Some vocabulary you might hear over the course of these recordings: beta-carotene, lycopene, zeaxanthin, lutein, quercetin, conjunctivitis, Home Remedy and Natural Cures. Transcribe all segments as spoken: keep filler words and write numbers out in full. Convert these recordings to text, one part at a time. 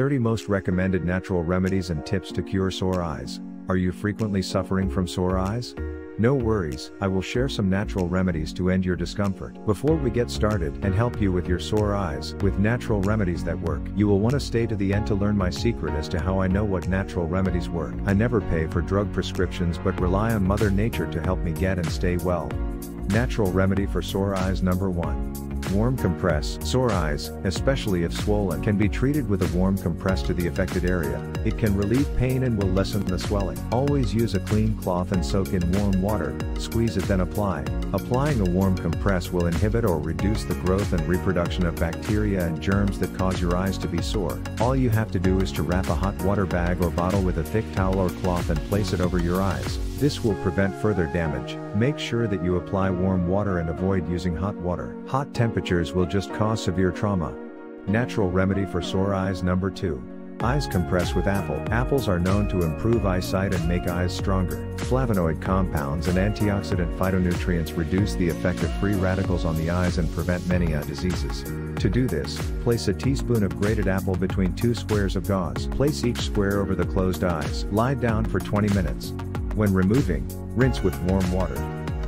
thirty Most Recommended Natural Remedies and Tips to Cure Sore Eyes. Are you frequently suffering from sore eyes? No worries, I will share some natural remedies to end your discomfort. Before we get started and help you with your sore eyes with natural remedies that work, you will want to stay to the end to learn my secret as to how I know what natural remedies work. I never pay for drug prescriptions but rely on Mother Nature to help me get and stay well. Natural remedy for sore eyes number one. Warm compress. Sore eyes, especially if swollen, can be treated with a warm compress to the affected area. It can relieve pain and will lessen the swelling. Always use a clean cloth and soak in warm water, squeeze it then apply. Applying a warm compress will inhibit or reduce the growth and reproduction of bacteria and germs that cause your eyes to be sore. All you have to do is to wrap a hot water bag or bottle with a thick towel or cloth and place it over your eyes. This will prevent further damage. Make sure that you apply warm water and avoid using hot water. Hot temperatures will just cause severe trauma. Natural remedy for sore eyes number two. Eyes compress with apple. Apples are known to improve eyesight and make eyes stronger. Flavonoid compounds and antioxidant phytonutrients reduce the effect of free radicals on the eyes and prevent many eye diseases. To do this, place a teaspoon of grated apple between two squares of gauze. Place each square over the closed eyes. Lie down for twenty minutes. When removing, rinse with warm water.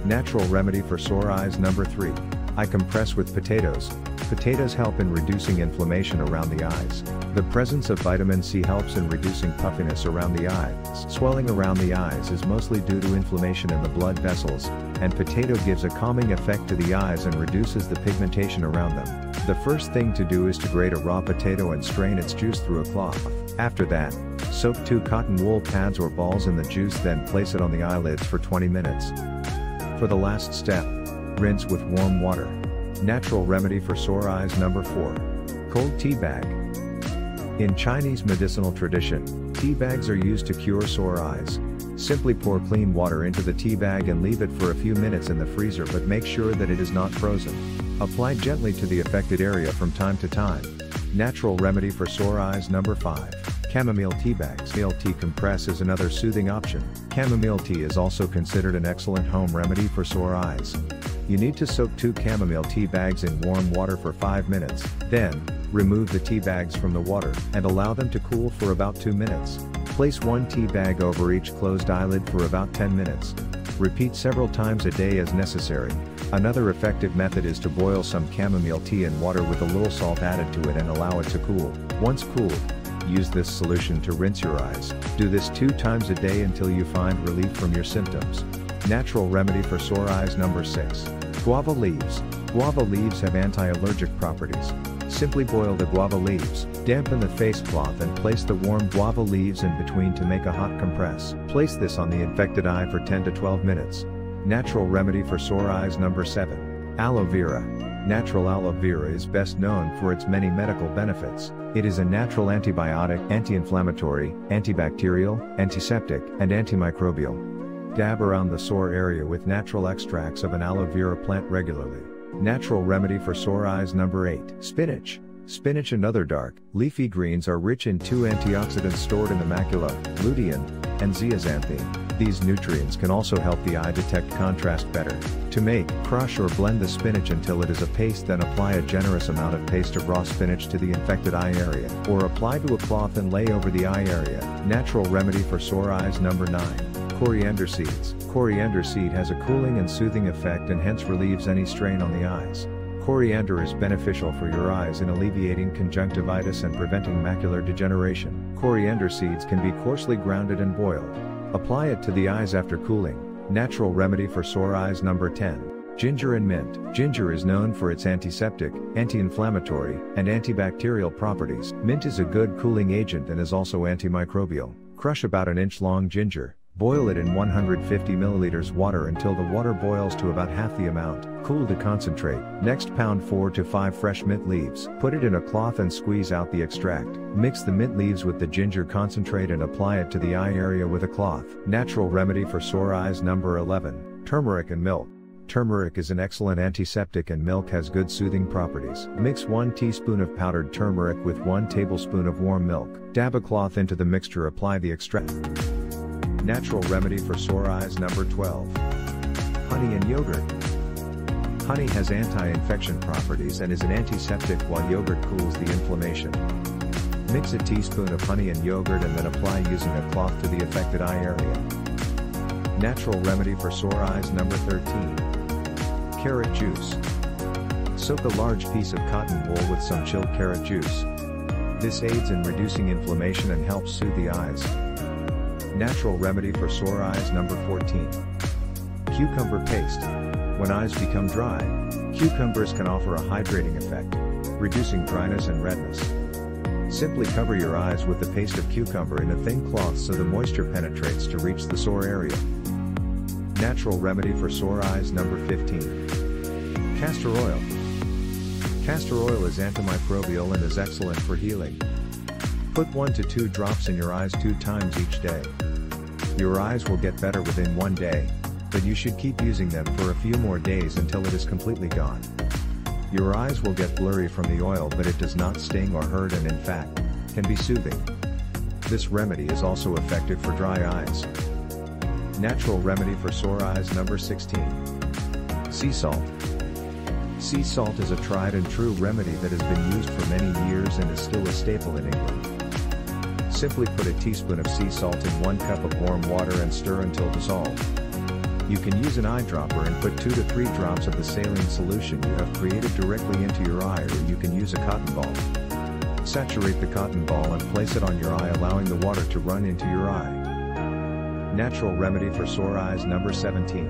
Natural remedy for sore eyes number three. Eye compress with potatoes. Potatoes help in reducing inflammation around the eyes. The presence of vitamin C helps in reducing puffiness around the eyes. Swelling around the eyes is mostly due to inflammation in the blood vessels, and potato gives a calming effect to the eyes and reduces the pigmentation around them. The first thing to do is to grate a raw potato and strain its juice through a cloth. After that, soak two cotton wool pads or balls in the juice, then place it on the eyelids for twenty minutes. For the last step, rinse with warm water. Natural remedy for sore eyes number four. Cold tea bag. In Chinese medicinal tradition, tea bags are used to cure sore eyes. Simply pour clean water into the tea bag and leave it for a few minutes in the freezer, but make sure that it is not frozen. Apply gently to the affected area from time to time. Natural remedy for sore eyes number five. Chamomile tea bags. Chamomile tea compress is another soothing option. Chamomile tea is also considered an excellent home remedy for sore eyes. You need to soak two chamomile tea bags in warm water for five minutes, then, remove the tea bags from the water, and allow them to cool for about two minutes. Place one tea bag over each closed eyelid for about ten minutes. Repeat several times a day as necessary. Another effective method is to boil some chamomile tea in water with a little salt added to it and allow it to cool. Once cooled, use this solution to rinse your eyes. Do this two times a day until you find relief from your symptoms. Natural remedy for sore eyes number six. Guava leaves. Guava leaves have anti-allergic properties. Simply boil the guava leaves, dampen the face cloth and place the warm guava leaves in between to make a hot compress. Place this on the infected eye for ten to twelve minutes. Natural remedy for sore eyes number seven. Aloe vera. Natural aloe vera is best known for its many medical benefits. It is a natural antibiotic, anti-inflammatory, antibacterial, antiseptic, and antimicrobial. Dab around the sore area with natural extracts of an aloe vera plant regularly. Natural remedy for sore eyes number eight. Spinach. Spinach and other dark, leafy greens are rich in two antioxidants stored in the macula, lutein, and zeaxanthin. These nutrients can also help the eye detect contrast better. To make, crush or blend the spinach until it is a paste, then apply a generous amount of paste of raw spinach to the infected eye area, or apply to a cloth and lay over the eye area. Natural remedy for sore eyes number nine. Coriander seeds. Coriander seed has a cooling and soothing effect and hence relieves any strain on the eyes. Coriander is beneficial for your eyes in alleviating conjunctivitis and preventing macular degeneration. Coriander seeds can be coarsely grounded and boiled. Apply it to the eyes after cooling. Natural remedy for sore eyes number ten. Ginger and mint. Ginger is known for its antiseptic, anti-inflammatory, and antibacterial properties. Mint is a good cooling agent and is also antimicrobial. Crush about an inch long ginger. Boil it in one hundred fifty milliliters water until the water boils to about half the amount. Cool to concentrate. Next, pound four to five fresh mint leaves. Put it in a cloth and squeeze out the extract. Mix the mint leaves with the ginger concentrate and apply it to the eye area with a cloth. Natural remedy for sore eyes number eleven. Turmeric and milk. Turmeric is an excellent antiseptic and milk has good soothing properties. Mix one teaspoon of powdered turmeric with one tablespoon of warm milk. Dab a cloth into the mixture, apply the extract. Natural remedy for sore eyes number twelve. Honey and yogurt. Honey has anti-infection properties and is an antiseptic while yogurt cools the inflammation. Mix a teaspoon of honey and yogurt and then apply using a cloth to the affected eye area. Natural remedy for sore eyes number thirteen. Carrot juice. Soak a large piece of cotton wool with some chilled carrot juice. This aids in reducing inflammation and helps soothe the eyes. Natural remedy for sore eyes number fourteen. Cucumber paste. When eyes become dry, cucumbers can offer a hydrating effect, reducing dryness and redness. Simply cover your eyes with the paste of cucumber in a thin cloth so the moisture penetrates to reach the sore area. Natural remedy for sore eyes number fifteen. Castor oil. Castor oil is antimicrobial and is excellent for healing. Put one to two drops in your eyes two times each day. Your eyes will get better within one day, but you should keep using them for a few more days until it is completely gone. Your eyes will get blurry from the oil, but it does not sting or hurt and in fact, can be soothing. This remedy is also effective for dry eyes. Natural remedy for sore eyes number sixteen. Sea salt. Sea salt is a tried and true remedy that has been used for many years and is still a staple in England. Simply put a teaspoon of sea salt in one cup of warm water and stir until dissolved. You can use an eyedropper and put two to three drops of the saline solution you have created directly into your eye, or you can use a cotton ball. Saturate the cotton ball and place it on your eye, allowing the water to run into your eye. Natural remedy for sore eyes number seventeen.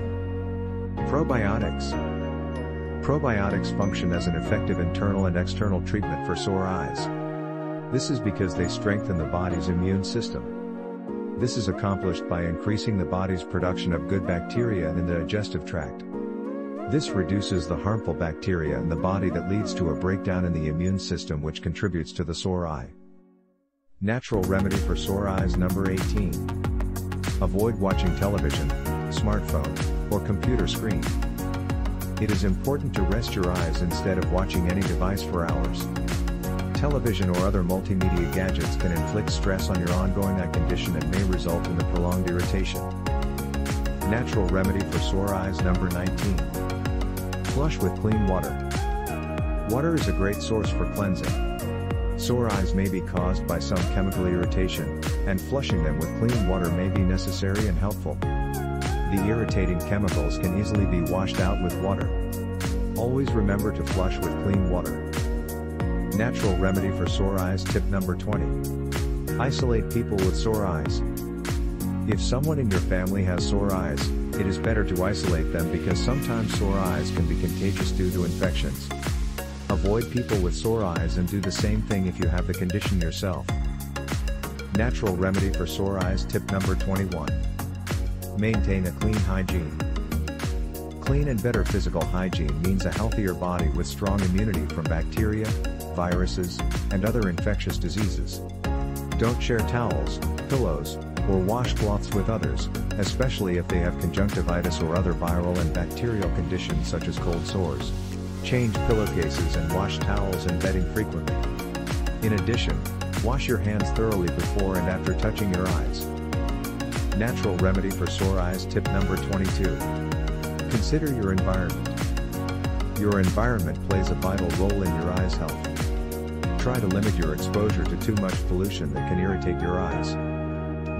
Probiotics. Probiotics function as an effective internal and external treatment for sore eyes. This is because they strengthen the body's immune system. This is accomplished by increasing the body's production of good bacteria in the digestive tract. This reduces the harmful bacteria in the body that leads to a breakdown in the immune system, which contributes to the sore eye. Natural remedy for sore eyes number eighteen. Avoid watching television, smartphone, or computer screen. It is important to rest your eyes instead of watching any device for hours. Television or other multimedia gadgets can inflict stress on your ongoing eye condition and may result in the prolonged irritation. Natural remedy for sore eyes number nineteen. Flush with clean water. Water is a great source for cleansing. Sore eyes may be caused by some chemical irritation, and flushing them with clean water may be necessary and helpful. The irritating chemicals can easily be washed out with water. Always remember to flush with clean water. Natural remedy for sore eyes tip number twenty. Isolate people with sore eyes. If someone in your family has sore eyes, it is better to isolate them because sometimes sore eyes can be contagious due to infections. Avoid people with sore eyes and do the same thing if you have the condition yourself. Natural remedy for sore eyes tip number twenty-one. Maintain a clean hygiene. Clean and better physical hygiene means a healthier body with strong immunity from bacteria, viruses, and other infectious diseases. Don't share towels, pillows, or washcloths with others, especially if they have conjunctivitis or other viral and bacterial conditions such as cold sores. Change pillowcases and wash towels and bedding frequently. In addition, wash your hands thoroughly before and after touching your eyes. Natural remedy for sore eyes tip number twenty-two. Consider your environment. Your environment plays a vital role in your eyes' health. Try to limit your exposure to too much pollution that can irritate your eyes.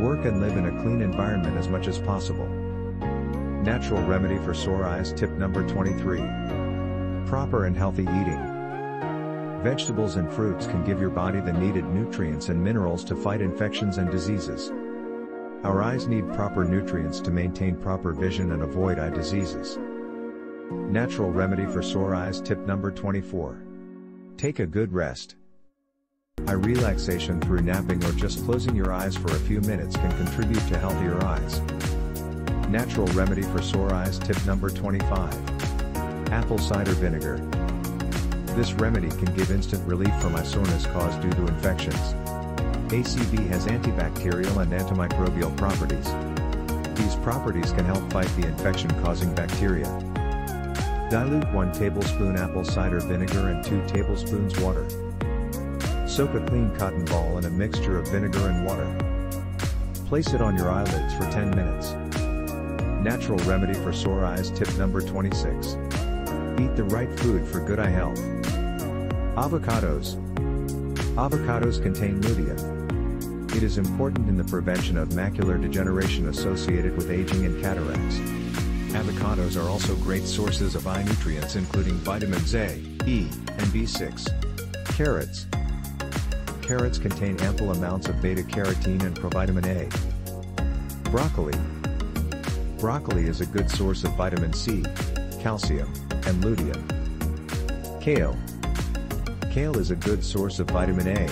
Work and live in a clean environment as much as possible. Natural remedy for sore eyes tip number twenty-three. Proper and healthy eating. Vegetables and fruits can give your body the needed nutrients and minerals to fight infections and diseases. Our eyes need proper nutrients to maintain proper vision and avoid eye diseases. Natural remedy for sore eyes tip number twenty-four. Take a good rest. Eye relaxation through napping or just closing your eyes for a few minutes can contribute to healthier eyes. Natural remedy for sore eyes tip number twenty-five. Apple cider vinegar. This remedy can give instant relief from eye soreness caused due to infections. A C V has antibacterial and antimicrobial properties. These properties can help fight the infection-causing bacteria. Dilute one tablespoon apple cider vinegar and two tablespoons water. Soak a clean cotton ball in a mixture of vinegar and water. Place it on your eyelids for ten minutes. Natural remedy for sore eyes tip number twenty-six. Eat the right food for good eye health. Avocados. Avocados contain lutein. It is important in the prevention of macular degeneration associated with aging and cataracts. Avocados are also great sources of eye nutrients including vitamins A, E, and B six. Carrots. Carrots contain ample amounts of beta-carotene and provitamin A. Broccoli. Broccoli is a good source of vitamin C, calcium, and lutein. Kale. Kale is a good source of vitamin A,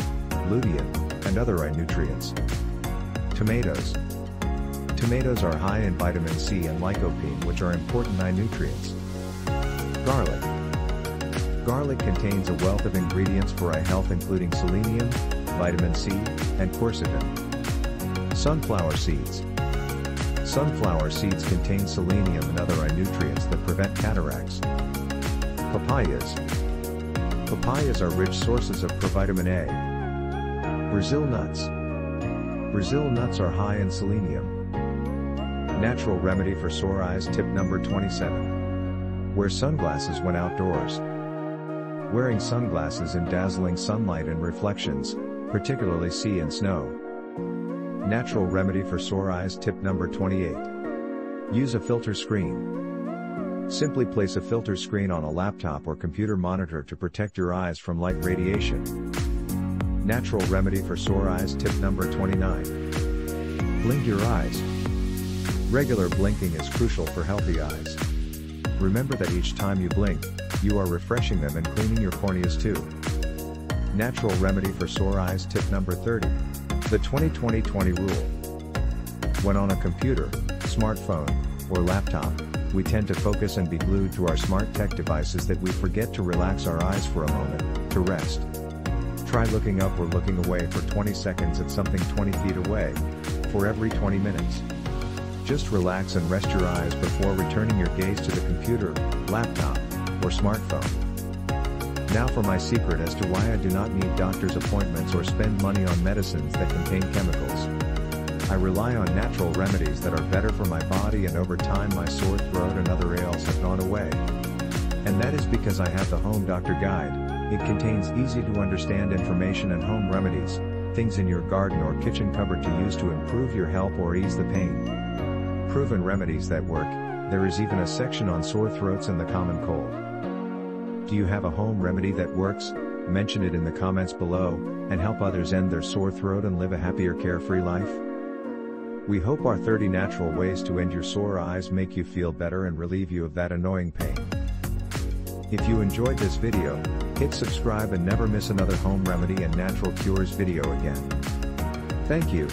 lutein, and other eye nutrients. Tomatoes. Tomatoes are high in vitamin C and lycopene, which are important eye nutrients. Garlic. Garlic contains a wealth of ingredients for eye health including selenium, vitamin C, and quercetin. Sunflower seeds. Sunflower seeds contain selenium and other eye nutrients that prevent cataracts. Papayas. Papayas are rich sources of provitamin A. Brazil nuts. Brazil nuts are high in selenium. Natural remedy for sore eyes. Tip number twenty-seven. Wear sunglasses when outdoors. Wearing sunglasses in dazzling sunlight and reflections, particularly sea and snow. Natural remedy for sore eyes. Tip number twenty-eight. Use a filter screen. Simply place a filter screen on a laptop or computer monitor to protect your eyes from light radiation. Natural remedy for sore eyes. Tip number twenty-nine. Blink your eyes. Regular blinking is crucial for healthy eyes. Remember that each time you blink, you are refreshing them and cleaning your corneas too. Natural remedy for sore eyes. Tip number thirty. The twenty twenty twenty rule. When on a computer, smartphone, or laptop, we tend to focus and be glued to our smart tech devices that we forget to relax our eyes for a moment, to rest. Try looking up or looking away for twenty seconds at something twenty feet away, for every twenty minutes. Just relax and rest your eyes before returning your gaze to the computer, laptop, or smartphone. Now for my secret as to why I do not need doctor's appointments or spend money on medicines that contain chemicals. I rely on natural remedies that are better for my body, and over time my sore throat and other ails have gone away. And that is because I have the Home Doctor Guide. It contains easy to understand information and home remedies, things in your garden or kitchen cupboard to use to improve your health or ease the pain. Proven remedies that work. There is even a section on sore throats and the common cold. Do you have a home remedy that works? Mention it in the comments below, and help others end their sore throat and live a happier, carefree life. We hope our thirty natural ways to end your sore eyes make you feel better and relieve you of that annoying pain. If you enjoyed this video, hit subscribe and never miss another Home Remedy and Natural Cures video again. Thank you.